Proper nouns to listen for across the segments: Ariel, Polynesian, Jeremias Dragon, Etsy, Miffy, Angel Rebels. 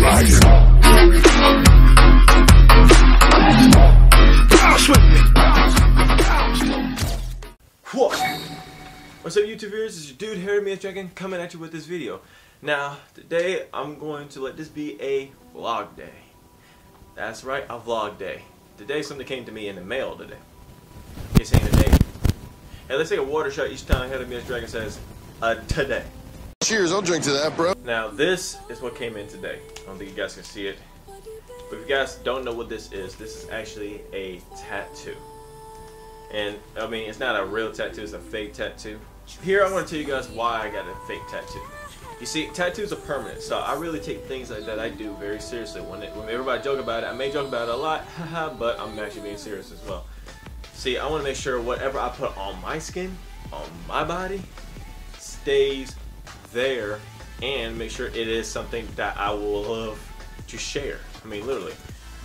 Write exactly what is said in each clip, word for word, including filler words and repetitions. What's up, YouTube viewers? It's your dude Jeremias Dragon coming at you with this video. Now, today I'm going to let this be a vlog day. That's right, a vlog day. Today something came to me in the mail today. It's saying today. Hey, let's take a water shot each time Jeremias Dragon says, uh, today. Cheers, I'll drink to that, bro. Now, this is what came in today. I don't think you guys can see it. But if you guys don't know what this is, this is actually a tattoo. And, I mean, it's not a real tattoo, it's a fake tattoo. Here, I'm going to tell you guys why I got a fake tattoo. You see, tattoos are permanent, so I really take things like that I do very seriously. When, it, when everybody joke about it, I may joke about it a lot, haha, but I'm actually being serious as well. See, I want to make sure whatever I put on my skin, on my body, stays there, and make sure it is something that I will love to share. I mean, literally.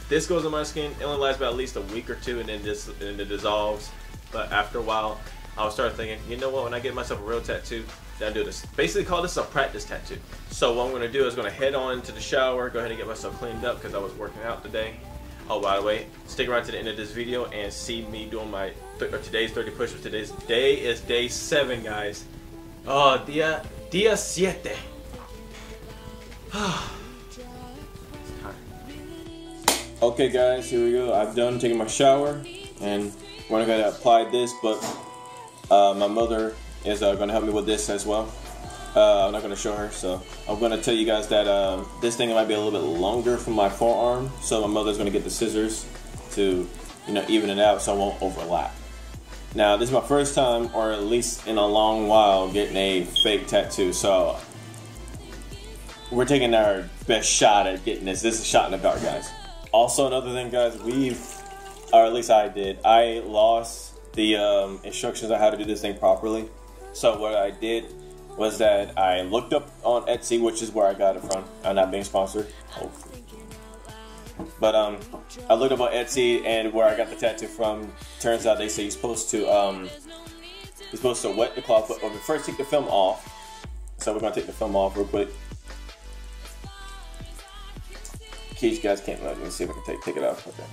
This goes on my skin, it only lasts about at least a week or two, and then this and it dissolves. But after a while, I'll start thinking, you know what, when I get myself a real tattoo, then I do this. Basically call this a practice tattoo. So what I'm gonna do is gonna head on to the shower, go ahead and get myself cleaned up because I was working out today. Oh, by the way, stick around to the end of this video and see me doing my th or today's thirty push-ups. Today's day is day seven, guys. Oh, dia, dia siete. Okay guys, here we go. I've done taking my shower and went ahead and applied this, but uh, my mother is uh, going to help me with this as well. Uh, I'm not going to show her, so I'm going to tell you guys that uh, this thing might be a little bit longer from my forearm, so my mother's going to get the scissors to, you know, even it out so I won't overlap. Now this is my first time, or at least in a long while, getting a fake tattoo, so we're taking our best shot at getting this. This is a shot in the dark, guys. Also, another thing, guys, we've, or at least I did, I lost the um, instructions on how to do this thing properly. So what I did was that I looked up on Etsy, which is where I got it from. I'm not being sponsored, hopefully. But um, I looked up on Etsy, and where I got the tattoo from, turns out they say you're supposed to, um, you're supposed to wet the cloth, but first take the film off. So we're gonna take the film off real quick. You guys can't let me see if I can take take it off. Okay,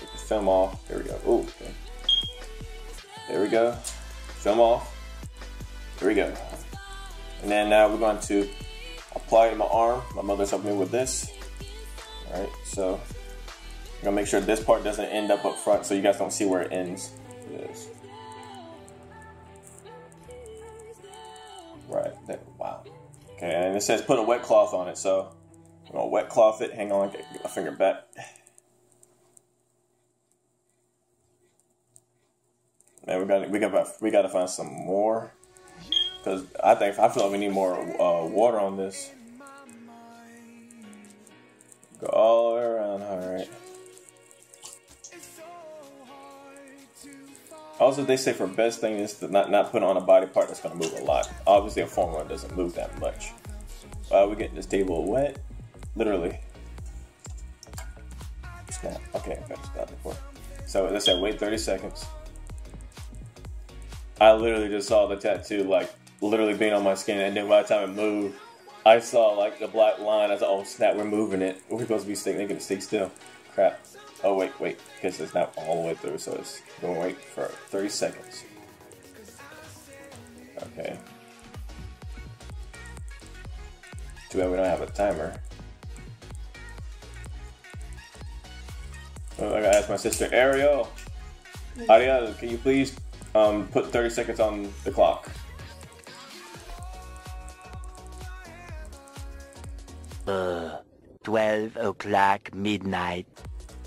take the film off. There we go. Oh, okay. There we go. Film off. There we go. And then now we're going to apply it to my arm. My mother's helping me with this. All right, so I'm gonna make sure this part doesn't end up up front, so you guys don't see where it ends. Yes. Right there. Wow. Okay, and it says put a wet cloth on it, so. I'm gonna wet cloth it. Hang on, I gotta get my finger back. Man, we got we got we got to find some more because I think I feel like we need more uh, water on this. Go all the way around. All right. Also, they say for best thing is to not not put on a body part that's gonna move a lot. Obviously, a form one doesn't move that much. Uh, we're getting this table wet. Literally. Snap. Okay, I got that before. So let's say wait thirty seconds. I literally just saw the tattoo like literally being on my skin, and then by the time it moved, I saw like the black line. I was like, oh snap, we're moving it. We're supposed to be sticking. They're gonna stick still. Crap. Oh wait, wait. Because it's not all the way through, so it's gonna wait for thirty seconds. Okay. Too bad we don't have a timer. I gotta ask my sister Ariel. Ariel, can you please um, put thirty seconds on the clock? Uh, twelve o'clock midnight.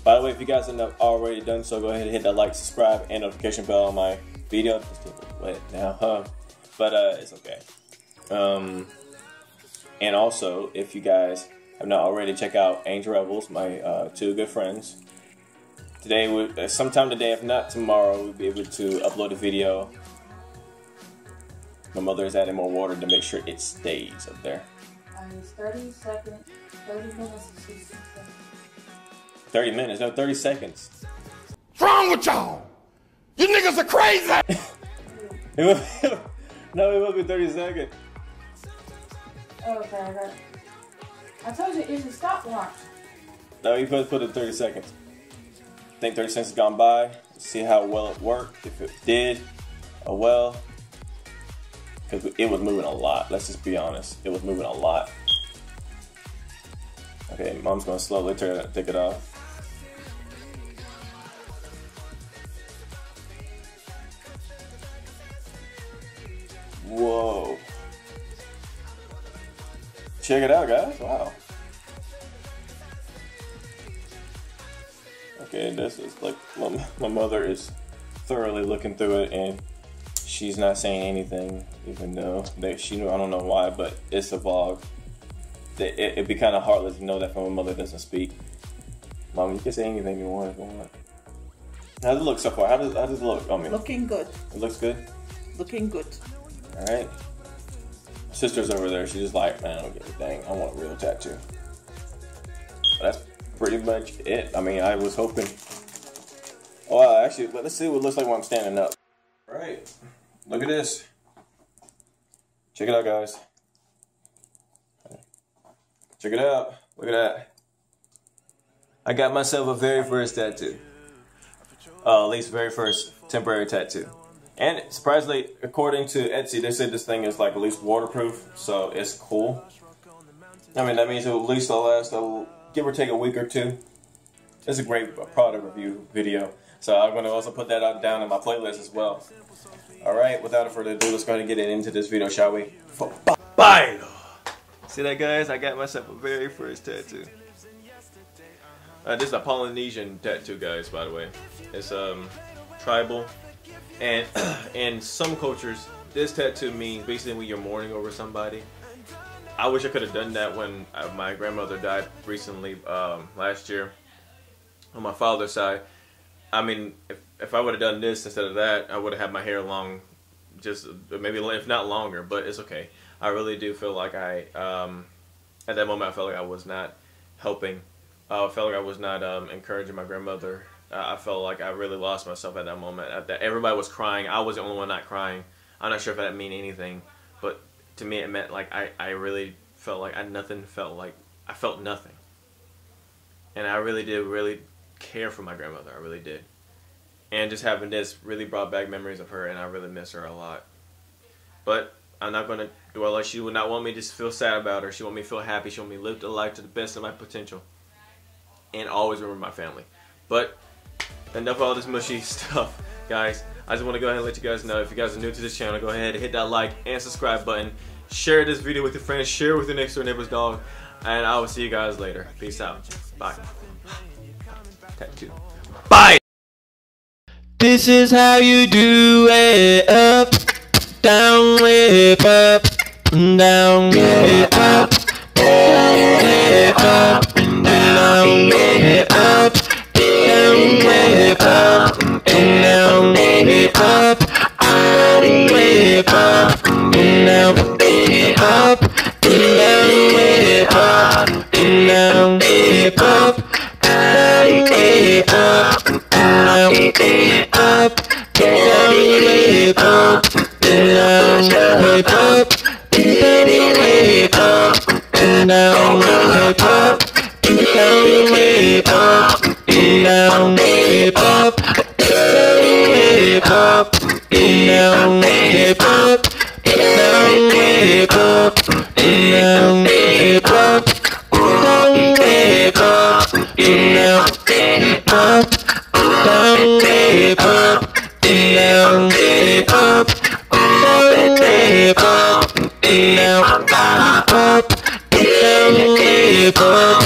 By the way, if you guys haven't already done so, go ahead and hit that like, subscribe, and notification bell on my video. Just a little wet now, huh? But uh, it's okay. Um, and also, if you guys have not already, check out Angel Rebels, my uh, two good friends. Today, we, sometime today, if not tomorrow, we'll be able to upload a video. My mother is adding more water to make sure it stays up there. It's thirty seconds, thirty minutes, and sixty seconds. thirty minutes? No, thirty seconds. What's wrong with y'all? You niggas are crazy! it will, no, it will be thirty seconds. Oh, okay, I got it. I told you it was a stopwatch. No, you supposed to put it thirty seconds. I think thirty seconds has gone by. See how well it worked. If it did, oh well. Because it was moving a lot. Let's just be honest. It was moving a lot. Okay, mom's going to slowly turn it, take it off. Whoa. Check it out, guys. Wow. Okay, this is like, my, my mother is thoroughly looking through it, and she's not saying anything, even though they, she knew, I don't know why, but it's a vlog. It, it, it'd be kind of heartless to know that from a mother doesn't speak. Mom, you can say anything you want if you want. How does it look so far? How does, how does it look? I mean, looking good. It looks good? Looking good. All right. Sister's over there. She's just like, man, I don't give a dang. I want a real tattoo. But that's pretty much it. I mean, I was hoping. Oh, wow, actually, let's see what it looks like when I'm standing up. All right. Look at this. Check it out, guys. Check it out. Look at that. I got myself a very first tattoo. Uh, at least very first temporary tattoo. And surprisingly, according to Etsy, they said this thing is like at least waterproof, so it's cool. I mean, that means it'll at least last, it'll give or take a week or two. It's a great product review video, so I'm going to also put that up down in my playlist as well. All right, without further ado, let's go ahead and get into this video, shall we? Bye. See that, guys? I got myself a very first tattoo. Uh, this is a Polynesian tattoo, guys. By the way, it's um tribal. And in some cultures, this tattoo means basically when you're mourning over somebody. I wish I could have done that when my grandmother died recently, um, last year, on my father's side. I mean, if, if I would have done this instead of that, I would have had my hair long, just maybe if not longer, but it's okay. I really do feel like I, um, at that moment, I felt like I was not helping. Uh, I felt like I was not um, encouraging my grandmother. I felt like I really lost myself at that moment. At that, everybody was crying. I was the only one not crying. I'm not sure if that meant anything, but to me it meant like I, I really felt like I nothing felt like I felt nothing. And I really did really care for my grandmother. I really did. And just having this really brought back memories of her, and I really miss her a lot. But I'm not going to dwell on it. She would not want me to feel sad about her. She wanted me to feel happy. She wanted me to live the life to the best of my potential. And always remember my family. But enough of all this mushy stuff, guys. I just want to go ahead and let you guys know, if you guys are new to this channel, go ahead and hit that like and subscribe button. Share this video with your friends. Share with your next door neighbor's dog. And I will see you guys later. Peace out. Bye. Tattoo. Bye. This is how you do it. Up, down, whip up, down, whip up, whip up, down, whip up. Whip up and down, whip up, whip up and down, whip up and down, whip up and down, whip up, whip up and down, whip up, down, whip up and down, whip up, down, whip up and down, whip up, down, whip up and down. Hip hop, hip hop, hip hop, hip hop, hip hop, hip hop, hip hop,